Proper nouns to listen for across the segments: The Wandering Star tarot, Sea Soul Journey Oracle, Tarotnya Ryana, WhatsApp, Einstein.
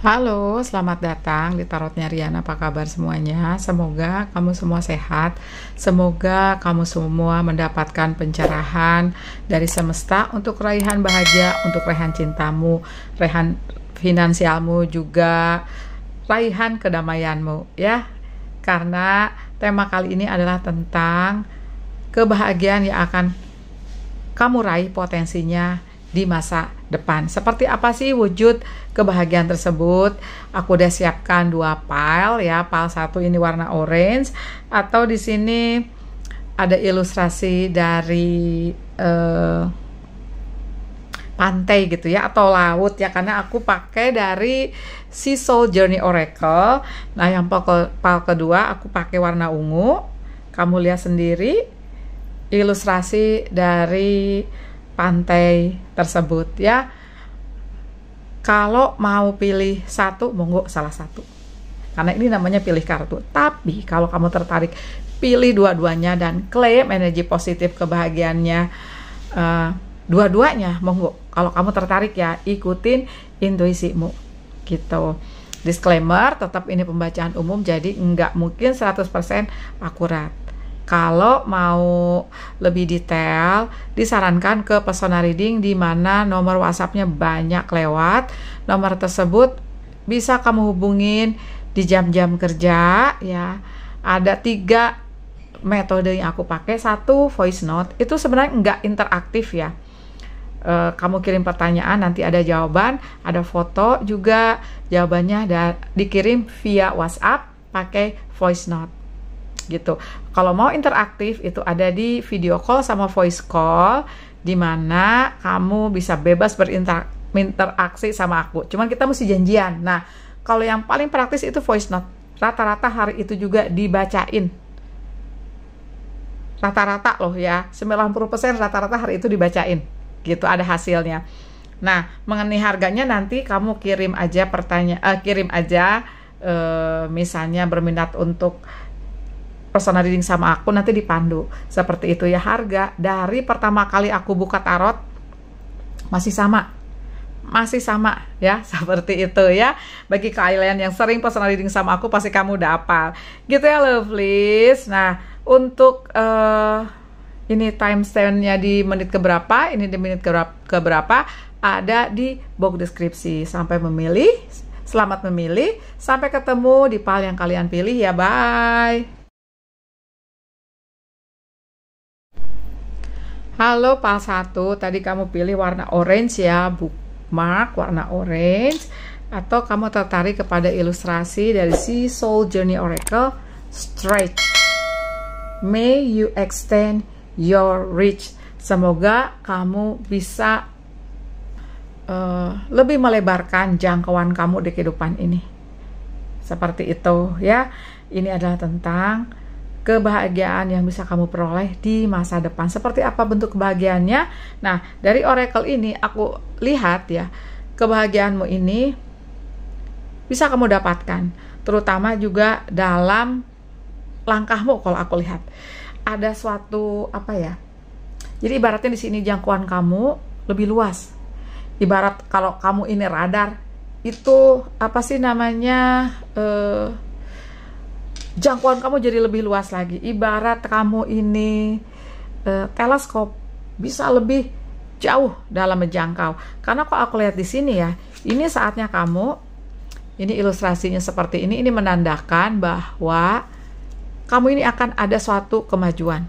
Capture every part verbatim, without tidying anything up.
Halo, selamat datang di Tarotnya Ryana. Apa kabar semuanya? Semoga kamu semua sehat. Semoga kamu semua mendapatkan pencerahan dari semesta untuk raihan bahagia, untuk raihan cintamu, raihan finansialmu, juga raihan kedamaianmu, ya. Karena tema kali ini adalah tentang kebahagiaan yang akan kamu raih potensinya di masa depan. Seperti apa sih wujud kebahagiaan tersebut? Aku udah siapkan dua pile ya. Pile satu ini warna orange, atau di sini ada ilustrasi dari eh, pantai gitu ya, atau laut ya, karena aku pakai dari Sea Soul Journey Oracle. Nah, yang pile kedua aku pakai warna ungu. Kamu lihat sendiri ilustrasi dari pantai tersebut ya. Kalau mau pilih satu, monggo salah satu, karena ini namanya pilih kartu. Tapi kalau kamu tertarik, pilih dua-duanya dan klaim energi positif kebahagiaannya uh, dua-duanya, monggo. Kalau kamu tertarik ya, ikutin intuisimu gitu. Disclaimer, tetap ini pembacaan umum, jadi nggak mungkin seratus persen akurat. Kalau mau lebih detail, disarankan ke personal reading di mana nomor WhatsApp-nya banyak lewat. Nomor tersebut bisa kamu hubungin di jam-jam kerja ya. Ada tiga metode yang aku pakai. Satu, voice note. Itu sebenarnya nggak interaktif ya. E, kamu kirim pertanyaan, nanti ada jawaban, ada foto juga jawabannya, ada dikirim via WhatsApp pakai voice note gitu. Kalau mau interaktif itu ada di video call sama voice call, di mana kamu bisa bebas berinteraksi sama aku. Cuman kita mesti janjian. Nah, kalau yang paling praktis itu voice note. Rata-rata hari itu juga dibacain. Rata-rata loh ya, sembilan puluh persen rata-rata hari itu dibacain. Gitu, ada hasilnya. Nah, mengenai harganya nanti kamu kirim aja pertanyaan, eh, kirim aja eh, misalnya berminat untuk personal reading sama aku, nanti dipandu seperti itu ya. Harga dari pertama kali aku buka tarot masih sama, masih sama ya, seperti itu ya. Bagi kalian yang sering personal reading sama aku, pasti kamu udah hafal gitu ya, lovelies. Nah, untuk uh, ini timestamp-nya di menit keberapa, ini di menit keberapa, ada di box deskripsi. Sampai memilih, selamat memilih, sampai ketemu di pile yang kalian pilih ya. Bye. Halo, pal satu, tadi kamu pilih warna orange ya, bookmark warna orange. Atau kamu tertarik kepada ilustrasi dari Sea Soul Journey Oracle, Stretch. May you extend your reach. Semoga kamu bisa uh, lebih melebarkan jangkauan kamu di kehidupan ini. Seperti itu ya. Ini adalah tentang kebahagiaan yang bisa kamu peroleh di masa depan. Seperti apa bentuk kebahagiaannya? Nah, dari oracle ini aku lihat ya, kebahagiaanmu ini bisa kamu dapatkan, terutama juga dalam langkahmu. Kalau aku lihat ada suatu apa ya? Jadi ibaratnya di sini jangkauan kamu lebih luas. Ibarat kalau kamu ini radar, itu apa sih namanya? Eh, jangkauan kamu jadi lebih luas lagi. Ibarat kamu ini e, teleskop, bisa lebih jauh dalam menjangkau. Karena kok aku lihat di sini ya, ini saatnya kamu, ini ilustrasinya seperti ini, ini menandakan bahwa kamu ini akan ada suatu kemajuan,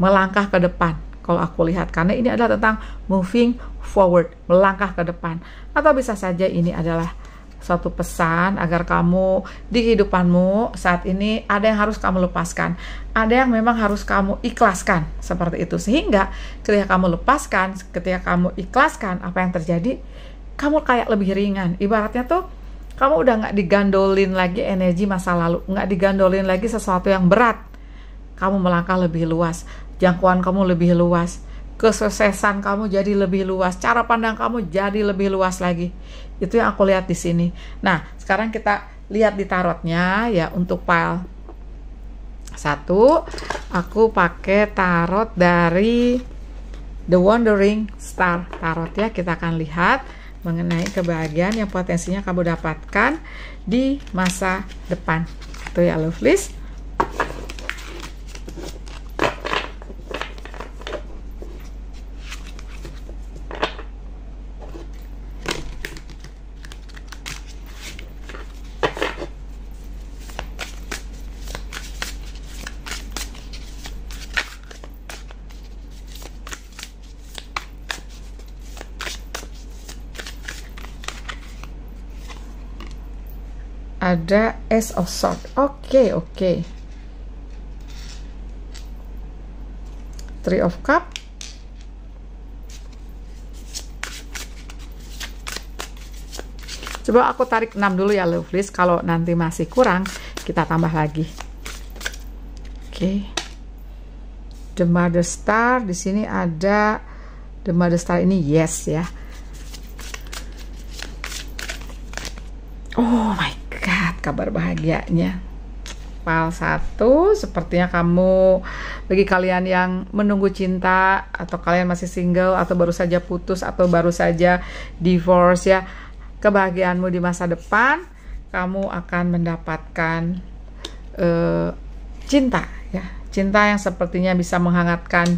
melangkah ke depan. Kalau aku lihat, karena ini adalah tentang moving forward, melangkah ke depan. Atau bisa saja ini adalah suatu pesan agar kamu di kehidupanmu saat ini ada yang harus kamu lepaskan, ada yang memang harus kamu ikhlaskan, seperti itu. Sehingga ketika kamu lepaskan, ketika kamu ikhlaskan, apa yang terjadi? Kamu kayak lebih ringan. Ibaratnya tuh kamu udah nggak digandolin lagi energi masa lalu, nggak digandolin lagi sesuatu yang berat. Kamu melangkah lebih luas, jangkauan kamu lebih luas, kesuksesan kamu jadi lebih luas, cara pandang kamu jadi lebih luas lagi. Itu yang aku lihat di sini. Nah, sekarang kita lihat di tarotnya ya. Untuk pile satu, aku pakai tarot dari The Wandering Star tarot ya. Kita akan lihat mengenai kebahagiaan yang potensinya kamu dapatkan di masa depan. Itu ya lovelies. Ada Ace of Swords. Oke, okay, oke. Okay. Three of Cup. Coba aku tarik enam dulu ya, lovelies. Kalau nanti masih kurang, kita tambah lagi. Oke. Okay. The Mother Star. Di sini ada The Mother Star ini yes ya. Oh my. Kabar bahagianya pal satu, sepertinya kamu, bagi kalian yang menunggu cinta atau kalian masih single atau baru saja putus atau baru saja divorce ya, kebahagiaanmu di masa depan kamu akan mendapatkan uh, cinta ya, cinta yang sepertinya bisa menghangatkan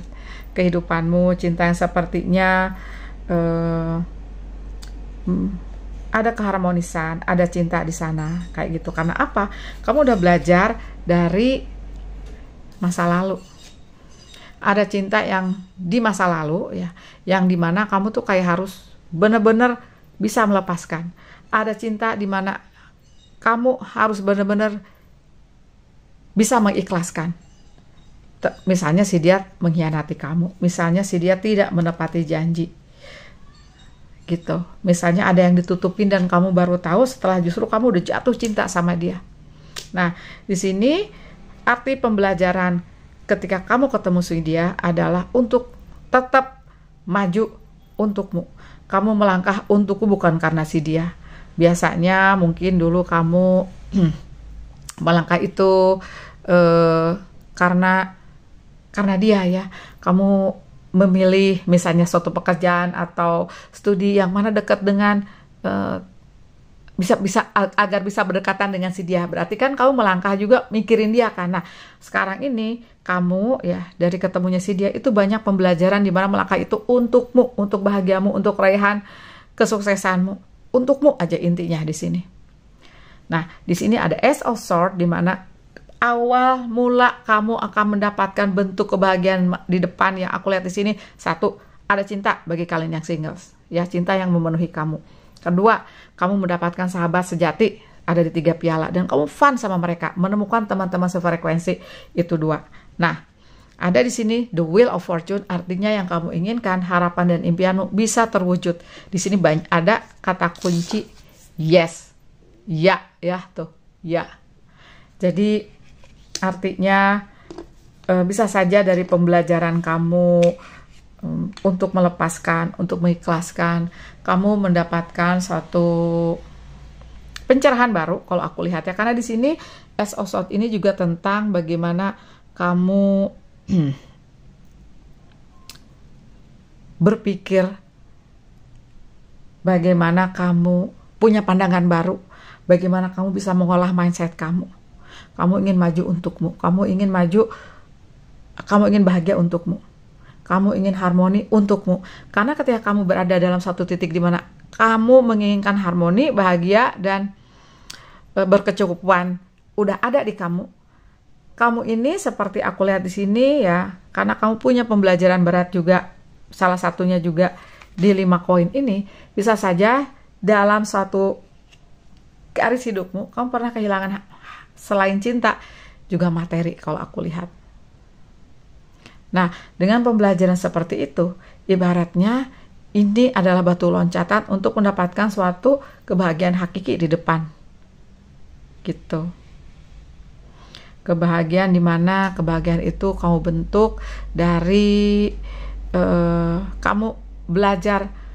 kehidupanmu, cinta yang sepertinya uh, hmm, ada keharmonisan, ada cinta di sana, kayak gitu. Karena apa? Kamu udah belajar dari masa lalu. Ada cinta yang di masa lalu, ya, yang dimana kamu tuh kayak harus bener-bener bisa melepaskan. Ada cinta dimana kamu harus bener-bener bisa mengikhlaskan. Misalnya si dia mengkhianati kamu, misalnya si dia tidak menepati janji. Gitu, misalnya ada yang ditutupin dan kamu baru tahu setelah justru kamu udah jatuh cinta sama dia. Nah, di sini arti pembelajaran ketika kamu ketemu si dia adalah untuk tetap maju untukmu. Kamu melangkah untukku bukan karena si dia. Biasanya mungkin dulu kamu melangkah itu eh, karena karena dia ya. Kamu memilih misalnya suatu pekerjaan atau studi yang mana dekat dengan uh, bisa bisa agar bisa berdekatan dengan si dia. Berarti kan kamu melangkah juga mikirin dia karena sekarang ini kamu ya dari ketemunya si dia itu banyak pembelajaran di mana melangkah itu untukmu, untuk bahagiamu, untuk raihan kesuksesanmu, untukmu aja intinya di sini. Nah, di sini ada Ace of Swords di mana awal mula kamu akan mendapatkan bentuk kebahagiaan di depan yang aku lihat di sini. Satu, ada cinta bagi kalian yang singles, ya, cinta yang memenuhi kamu. Kedua, kamu mendapatkan sahabat sejati, ada di tiga piala, dan kamu fun sama mereka, menemukan teman-teman sefrekuensi. Itu dua. Nah, ada di sini the wheel of fortune, artinya yang kamu inginkan, harapan dan impianmu bisa terwujud. Di sini banyak ada kata kunci yes, ya, ya tuh, ya. Jadi artinya bisa saja dari pembelajaran kamu untuk melepaskan, untuk mengikhlaskan, kamu mendapatkan suatu pencerahan baru kalau aku lihat ya. Karena di sini Ace of Swords ini juga tentang bagaimana kamu berpikir, bagaimana kamu punya pandangan baru, bagaimana kamu bisa mengolah mindset kamu. Kamu ingin maju untukmu, kamu ingin maju, kamu ingin bahagia untukmu, kamu ingin harmoni untukmu. Karena ketika kamu berada dalam satu titik di mana kamu menginginkan harmoni, bahagia, dan berkecukupan udah ada di kamu. Kamu ini seperti aku lihat di sini ya, karena kamu punya pembelajaran berat juga, salah satunya juga di lima koin ini, bisa saja dalam suatu garis hidupmu, kamu pernah kehilangan selain cinta juga materi kalau aku lihat. Nah, dengan pembelajaran seperti itu, ibaratnya ini adalah batu loncatan untuk mendapatkan suatu kebahagiaan hakiki di depan. Gitu. Kebahagiaan dimana kebahagiaan itu kamu bentuk dari eh, kamu belajar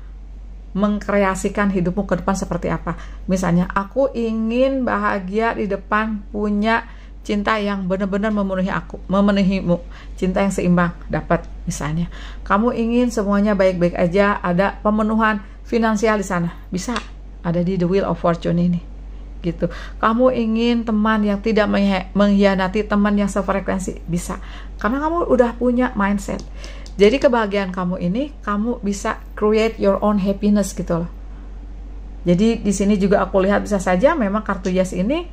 mengkreasikan hidupmu ke depan seperti apa. Misalnya aku ingin bahagia di depan, punya cinta yang benar-benar memenuhi aku, memenuhimu, cinta yang seimbang dapat. Misalnya kamu ingin semuanya baik-baik aja, ada pemenuhan finansial di sana, bisa ada di The Wheel of Fortune ini gitu. Kamu ingin teman yang tidak mengkhianati, teman yang sefrekuensi, bisa, karena kamu udah punya mindset. Jadi kebahagiaan kamu ini kamu bisa create your own happiness gitu loh. Jadi di sini juga aku lihat bisa saja memang kartu Yes ini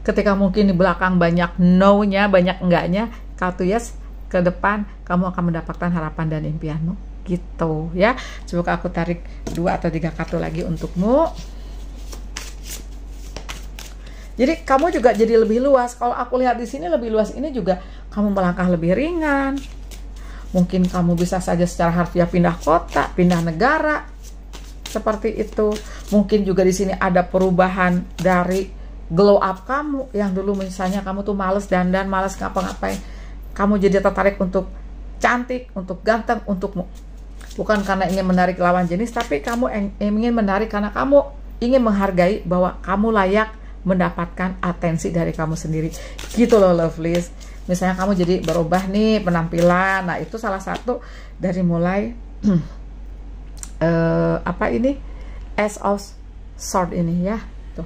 ketika mungkin di belakang banyak no-nya, banyak enggaknya, kartu Yes ke depan kamu akan mendapatkan harapan dan impianmu gitu ya. Coba aku tarik dua atau tiga kartu lagi untukmu. Jadi kamu juga jadi lebih luas. Kalau aku lihat di sini lebih luas ini juga kamu melangkah lebih ringan. Mungkin kamu bisa saja secara harfiah pindah kota, pindah negara, seperti itu. Mungkin juga di sini ada perubahan dari glow up kamu yang dulu misalnya kamu tuh males dandan, males ngapa-ngapain. Kamu jadi tertarik untuk cantik, untuk ganteng, untukmu. Bukan karena ingin menarik lawan jenis, tapi kamu ingin menarik karena kamu ingin menghargai bahwa kamu layak mendapatkan atensi dari kamu sendiri. Gitu loh lovelies. Misalnya kamu jadi berubah nih penampilan. Nah, itu salah satu dari mulai uh, apa ini? Ace of Sword ini ya. Tuh.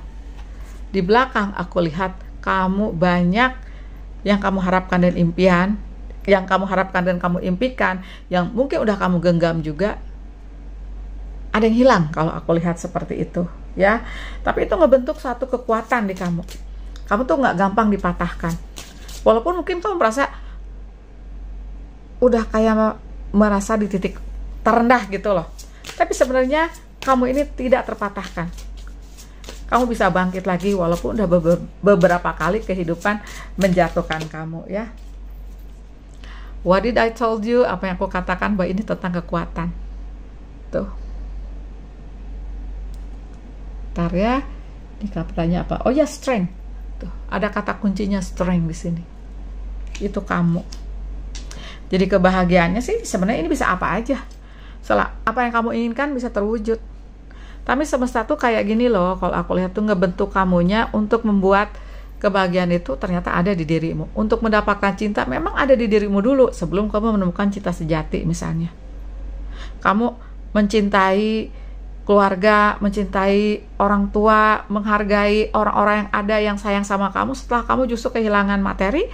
Di belakang aku lihat kamu banyak yang kamu harapkan dan impian, yang kamu harapkan dan kamu impikan, yang mungkin udah kamu genggam juga, ada yang hilang kalau aku lihat seperti itu ya. Tapi itu ngebentuk satu kekuatan di kamu. Kamu tuh nggak gampang dipatahkan, walaupun mungkin kamu merasa udah kayak merasa di titik terendah gitu loh, tapi sebenarnya kamu ini tidak terpatahkan. Kamu bisa bangkit lagi walaupun udah beberapa kali kehidupan menjatuhkan kamu ya. What did I told you? Apa yang aku katakan bahwa ini tentang kekuatan. Tuh. Bentar ya. Ini katanya apa? Oh ya, strength. Tuh, ada kata kuncinya strength di sini. Itu kamu. Jadi kebahagiaannya sih sebenarnya ini bisa apa aja. Soalnya apa yang kamu inginkan bisa terwujud. Tapi semesta tuh kayak gini loh, kalau aku lihat tuh ngebentuk kamunya untuk membuat kebahagiaan itu ternyata ada di dirimu. Untuk mendapatkan cinta memang ada di dirimu dulu sebelum kamu menemukan cinta sejati misalnya. Kamu mencintai keluarga, mencintai orang tua, menghargai orang-orang yang ada yang sayang sama kamu setelah kamu justru kehilangan materi,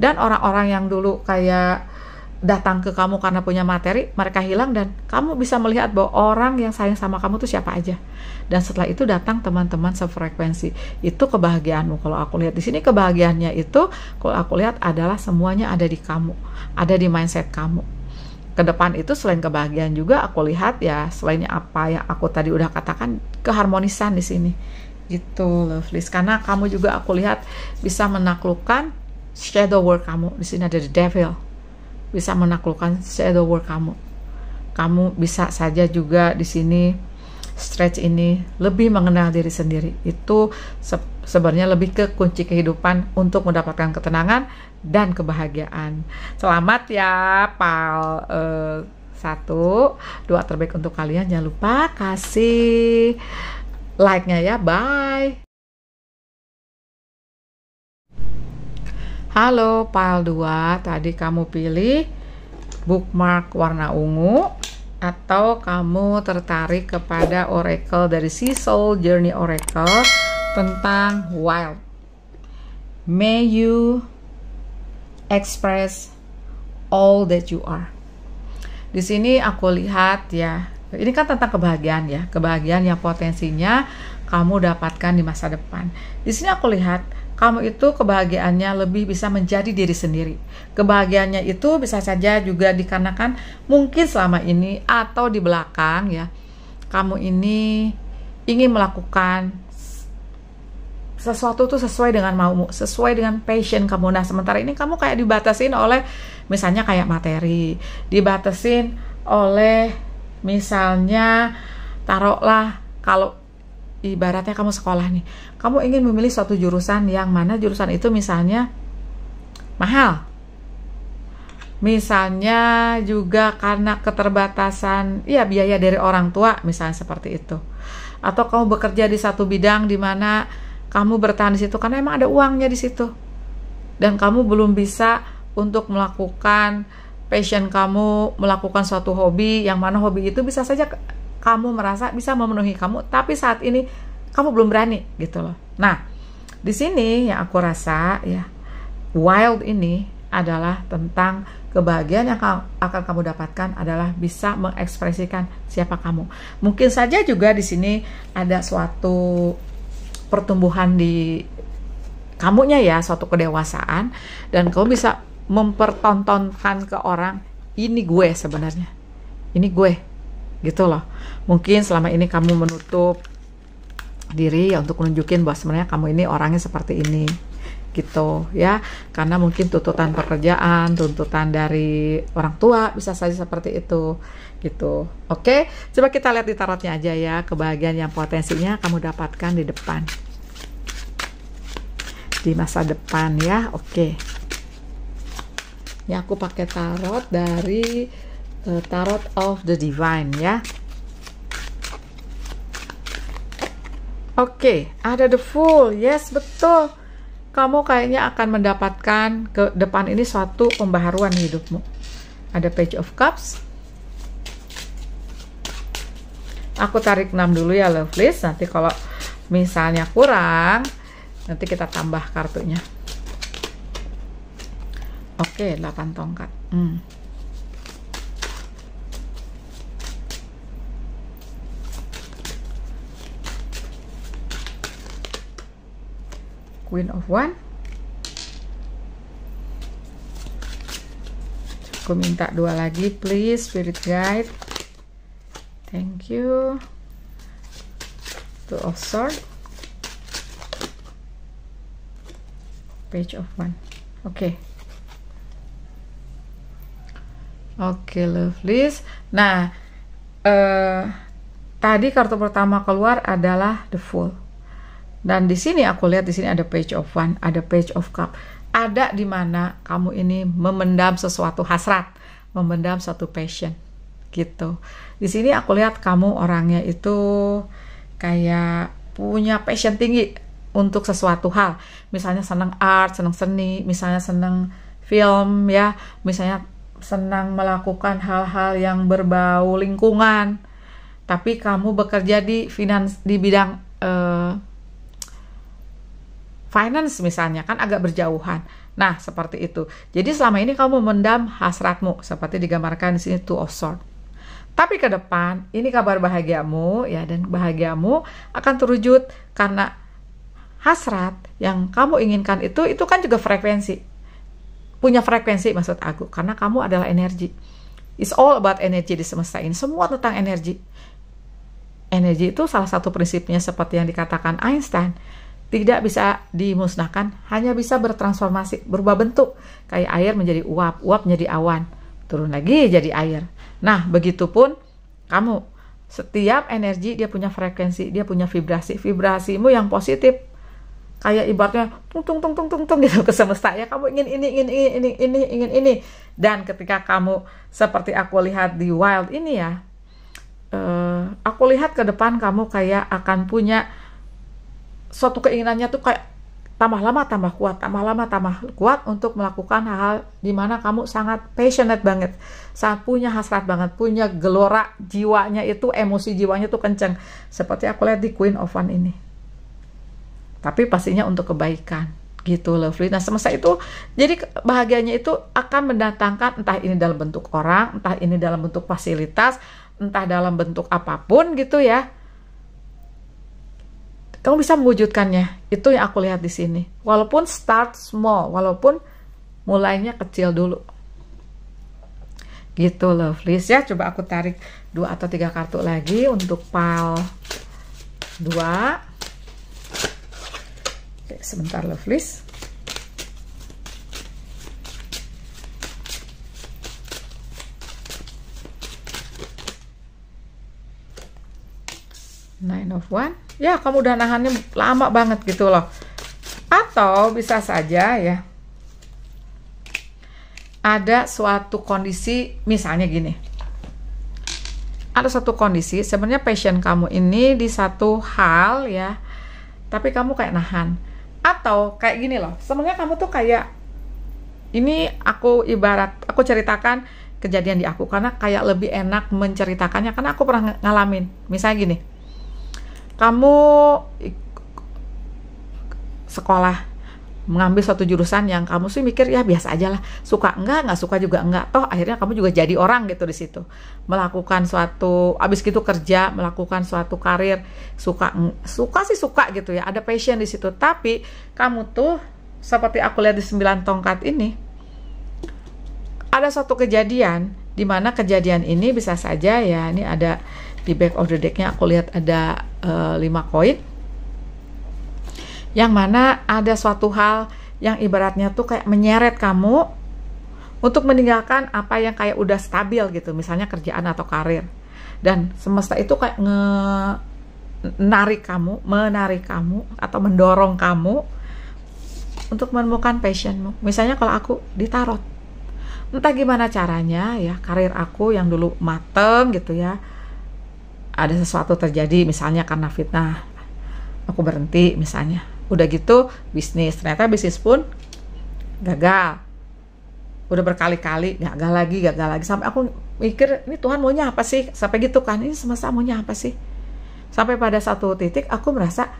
dan orang-orang yang dulu kayak datang ke kamu karena punya materi, mereka hilang dan kamu bisa melihat bahwa orang yang sayang sama kamu tuh siapa aja. Dan setelah itu datang teman-teman sefrekuensi. Itu kebahagiaanmu. Kalau aku lihat di sini kebahagiaannya itu kalau aku lihat adalah semuanya ada di kamu, ada di mindset kamu. Ke depan itu selain kebahagiaan juga aku lihat ya selainnya apa yang aku tadi udah katakan, keharmonisan di sini. Gitu lovelies. Karena kamu juga aku lihat bisa menaklukkan shadow world kamu. Di sini ada the devil. Bisa menaklukkan shadow work kamu. Kamu bisa saja juga di sini stretch ini lebih mengenal diri sendiri. Itu se sebenarnya lebih ke kunci kehidupan untuk mendapatkan ketenangan dan kebahagiaan. Selamat ya pal eh, satu, doa terbaik untuk kalian. Jangan lupa kasih like-nya ya. Bye. Halo pile dua, tadi kamu pilih bookmark warna ungu atau kamu tertarik kepada oracle dari Sea Soul Journey Oracle tentang wild. May you express all that you are. Di sini aku lihat ya, ini kan tentang kebahagiaan ya, kebahagiaan yang potensinya kamu dapatkan di masa depan. Di sini aku lihat kamu itu kebahagiaannya lebih bisa menjadi diri sendiri. Kebahagiaannya itu bisa saja juga dikarenakan mungkin selama ini atau di belakang ya, kamu ini ingin melakukan sesuatu tuh sesuai dengan maumu, sesuai dengan passion kamu. Nah sementara ini kamu kayak dibatasin oleh misalnya kayak materi, dibatasin oleh misalnya taruhlah kalau ibaratnya kamu sekolah nih, kamu ingin memilih suatu jurusan yang mana jurusan itu misalnya mahal, misalnya juga karena keterbatasan ya biaya dari orang tua misalnya seperti itu, atau kamu bekerja di satu bidang di mana kamu bertahan di situ karena emang ada uangnya di situ dan kamu belum bisa untuk melakukan passion kamu, melakukan suatu hobi yang mana hobi itu bisa saja kamu merasa bisa memenuhi kamu, tapi saat ini kamu belum berani gitu loh. Nah, di sini yang aku rasa ya, wild ini adalah tentang kebahagiaan yang akan kamu dapatkan adalah bisa mengekspresikan siapa kamu. Mungkin saja juga di sini ada suatu pertumbuhan di kamunya ya, suatu kedewasaan, dan kamu bisa mempertontonkan ke orang, ini gue sebenarnya, ini gue gitu loh. Mungkin selama ini kamu menutup diri ya untuk menunjukin bahwa sebenarnya kamu ini orangnya seperti ini gitu ya, karena mungkin tuntutan pekerjaan, tuntutan dari orang tua, bisa saja seperti itu gitu. Oke, coba kita lihat di tarotnya aja ya, kebahagiaan yang potensinya kamu dapatkan di depan, di masa depan ya. Oke, ini aku pakai tarot dari uh, Tarot of the Divine ya. Oke, ada The Fool, yes betul. Kamu kayaknya akan mendapatkan ke depan ini suatu pembaharuan hidupmu. Ada Page of Cups. Aku tarik enam dulu ya lovelies, nanti kalau misalnya kurang nanti kita tambah kartunya. Oke, delapan tongkat. Hmm. Queen of One. Aku minta dua lagi, please, spirit guide. Thank you. Two of Swords. Page of One. Oke, okay. Oke, okay, lovelies. Nah, eh, tadi kartu pertama keluar adalah The Fool. Dan di sini aku lihat di sini ada Page of One, ada Page of Cup. Ada di mana kamu ini memendam sesuatu hasrat, memendam suatu passion, gitu. Di sini aku lihat kamu orangnya itu kayak punya passion tinggi untuk sesuatu hal, misalnya seneng art, seneng seni, misalnya seneng film ya, misalnya senang melakukan hal-hal yang berbau lingkungan, tapi kamu bekerja di finance, di bidang eh, finance misalnya, kan agak berjauhan. Nah, seperti itu. Jadi selama ini kamu mendam hasratmu, seperti digambarkan di sini Two of Swords. Tapi ke depan, ini kabar bahagiamu ya, dan bahagiamu akan terwujud karena hasrat yang kamu inginkan itu, itu kan juga frekuensi, punya frekuensi maksud aku, karena kamu adalah energi. It's all about energi di semesta ini, semua tentang energi. Energi itu salah satu prinsipnya seperti yang dikatakan Einstein, tidak bisa dimusnahkan, hanya bisa bertransformasi, berubah bentuk, kayak air menjadi uap, uap menjadi awan, turun lagi jadi air. Nah, begitupun kamu, setiap energi dia punya frekuensi, dia punya vibrasi, vibrasimu yang positif. Kayak ibaratnya tung tung tung tung tung tung gitu ke semesta ya, kamu ingin ini ingin ini ingin ini ingin ini. Dan ketika kamu seperti aku lihat di wild ini ya, eh, aku lihat ke depan kamu kayak akan punya suatu keinginannya tuh kayak tambah lama tambah kuat, tambah lama tambah kuat untuk melakukan hal-hal dimana kamu sangat passionate banget, sangat punya hasrat banget, punya gelora jiwanya itu, emosi jiwanya tuh kenceng, seperti aku lihat di Queen of One ini. Tapi pastinya untuk kebaikan gitu lovely. Nah, semesta itu jadi bahagianya itu akan mendatangkan, entah ini dalam bentuk orang, entah ini dalam bentuk fasilitas, entah dalam bentuk apapun gitu ya, kamu bisa mewujudkannya. Itu yang aku lihat di sini, walaupun start small, walaupun mulainya kecil dulu gitu lovely ya. Coba aku tarik dua atau tiga kartu lagi untuk pile dua. Sebentar lovelies. Nine of One. Ya, kamu udah nahannya lama banget gitu loh. Atau bisa saja ya, ada suatu kondisi, misalnya gini. Ada suatu kondisi, sebenarnya passion kamu ini di satu hal ya, tapi kamu kayak nahan. Atau kayak gini loh, sebenarnya kamu tuh kayak, ini aku ibarat, aku ceritakan kejadian di aku, karena kayak lebih enak menceritakannya, karena aku pernah ngalamin. Misalnya gini, kamu sekolah mengambil suatu jurusan yang kamu sih mikir ya biasa aja lah, suka enggak, nggak suka juga enggak, toh akhirnya kamu juga jadi orang gitu di situ, melakukan suatu, abis gitu kerja, melakukan suatu karir, suka suka sih suka gitu ya, ada passion di situ, tapi kamu tuh seperti aku lihat di sembilan tongkat ini, ada suatu kejadian di mana kejadian ini bisa saja ya, ini ada di back of the deck-nya aku lihat ada uh, lima koin, yang mana ada suatu hal yang ibaratnya tuh kayak menyeret kamu untuk meninggalkan apa yang kayak udah stabil gitu, misalnya kerjaan atau karir, dan semesta itu kayak nge-narik kamu, menarik kamu atau mendorong kamu untuk menemukan passionmu. Misalnya kalau aku di tarot, entah gimana caranya ya, karir aku yang dulu mateng gitu ya, ada sesuatu terjadi, misalnya karena fitnah aku berhenti misalnya. Udah gitu bisnis, ternyata bisnis pun gagal, udah berkali-kali gagal lagi, gagal lagi, sampai aku mikir ini Tuhan maunya apa sih, sampai gitu kan, ini semesta maunya apa sih, sampai pada satu titik aku merasa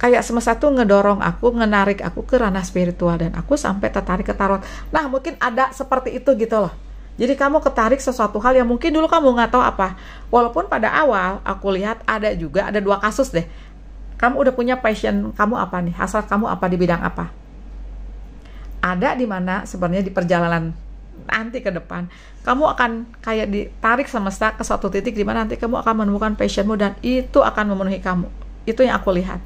kayak semesta tuh ngedorong aku, ngenarik aku ke ranah spiritual, dan aku sampai tertarik ke tarot. Nah mungkin ada seperti itu gitu loh, jadi kamu ketarik sesuatu hal yang mungkin dulu kamu nggak tahu apa, walaupun pada awal aku lihat ada juga, ada dua kasus deh, kamu udah punya passion kamu apa nih, hasrat kamu apa, di bidang apa. Ada di mana sebenarnya di perjalanan nanti ke depan kamu akan kayak ditarik semesta ke suatu titik di mana nanti kamu akan menemukan passionmu, dan itu akan memenuhi kamu. Itu yang aku lihat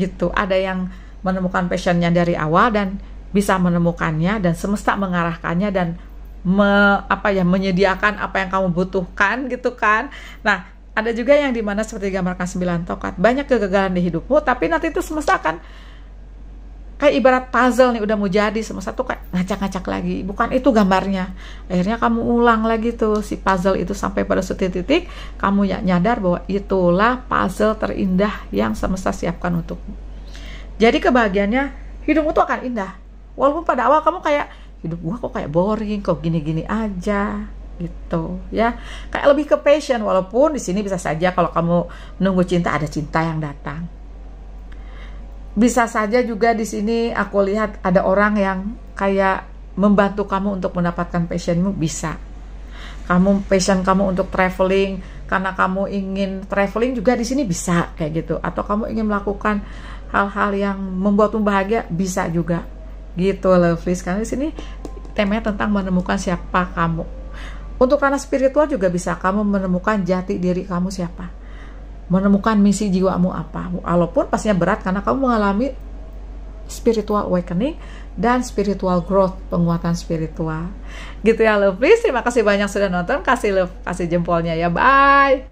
gitu. Ada yang menemukan passionnya dari awal dan bisa menemukannya, dan semesta mengarahkannya dan me, apa ya, menyediakan apa yang kamu butuhkan gitu kan. Nah ada juga yang dimana seperti gambarkan sembilan tongkat, banyak kegagalan di hidupmu, tapi nanti itu semesta akan kayak ibarat puzzle nih, udah mau jadi, semesta tuh kayak ngacak-ngacak lagi, bukan itu gambarnya, akhirnya kamu ulang lagi tuh si puzzle itu, sampai pada suatu titik kamu nyadar bahwa itulah puzzle terindah yang semesta siapkan untukmu. Jadi kebahagiaannya hidupmu tuh akan indah, walaupun pada awal kamu kayak hidup gua kok kayak boring, kok gini-gini aja gitu ya, kayak lebih ke passion. Walaupun di sini bisa saja kalau kamu menunggu cinta, ada cinta yang datang. Bisa saja juga di sini aku lihat ada orang yang kayak membantu kamu untuk mendapatkan passionmu, bisa. Kamu passion kamu untuk traveling, karena kamu ingin traveling juga di sini bisa kayak gitu, atau kamu ingin melakukan hal-hal yang membuatmu bahagia bisa juga. Gitu lovelies, karena di sini temanya tentang menemukan siapa kamu. Untuk ranah spiritual juga bisa, kamu menemukan jati diri kamu siapa, menemukan misi jiwamu apa. Walaupun pastinya berat karena kamu mengalami spiritual awakening dan spiritual growth, penguatan spiritual. Gitu ya lovelies, terima kasih banyak sudah nonton, kasih love, kasih jempolnya ya, bye.